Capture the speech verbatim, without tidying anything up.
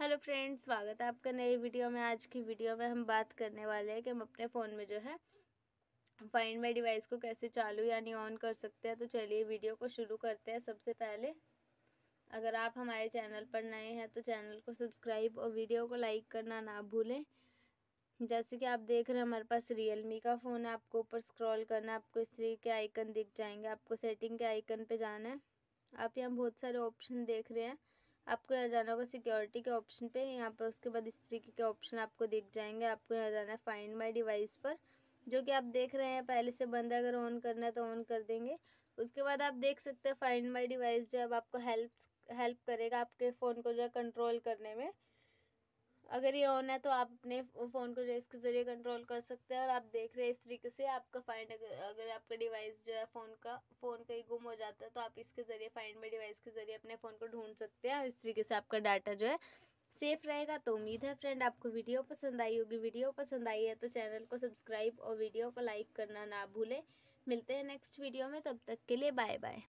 Hello friends, स्वागत है आपका नई वीडियो में। आज की वीडियो में हम बात करने वाले हैं कि हम अपने फ़ोन में जो है फाइंड माई डिवाइस को कैसे चालू यानी ऑन कर सकते हैं। तो चलिए वीडियो को शुरू करते हैं। सबसे पहले अगर आप हमारे चैनल पर नए हैं तो चैनल को सब्सक्राइब और वीडियो को लाइक करना ना भूलें। जैसे कि आप देख रहे हैं हमारे पास रियलमी का फ़ोन है। आपको ऊपर स्क्रॉल करना है, आपको इस तरीके के आइकन दिख जाएंगे। आपको सेटिंग के आइकन पर जाना है। आप यहाँ बहुत सारे ऑप्शन देख रहे हैं, आपको यहाँ जाना होगा सिक्योरिटी के ऑप्शन पे। यहाँ पे उसके बाद इस तरीके के ऑप्शन आपको दिख जाएंगे। आपको यहाँ जाना है फाइंड माई डिवाइस पर, जो कि आप देख रहे हैं पहले से बंद है। अगर ऑन करना है तो ऑन कर देंगे। उसके बाद आप देख सकते हैं फाइंड माई डिवाइस जो अब आपको हेल्प हेल्प करेगा आपके फ़ोन को जो है कंट्रोल करने में। अगर ये ऑन है तो आप अपने फ़ोन को जो इसके ज़रिए कंट्रोल कर सकते हैं। और आप देख रहे हैं इस तरीके से आपका फाइंड, अगर आपका डिवाइस जो है फ़ोन का फ़ोन कहीं गुम हो जाता है तो आप इसके ज़रिए फाइंड माई डिवाइस के ज़रिए अपने फ़ोन को ढूंढ सकते हैं। इस तरीके से आपका डाटा जो है सेफ़ रहेगा। तो उम्मीद है फ्रेंड आपको वीडियो पसंद आई होगी। वीडियो पसंद आई है तो चैनल को सब्सक्राइब और वीडियो को लाइक करना ना भूलें। मिलते हैं नेक्स्ट वीडियो में, तब तक के लिए बाय बाय।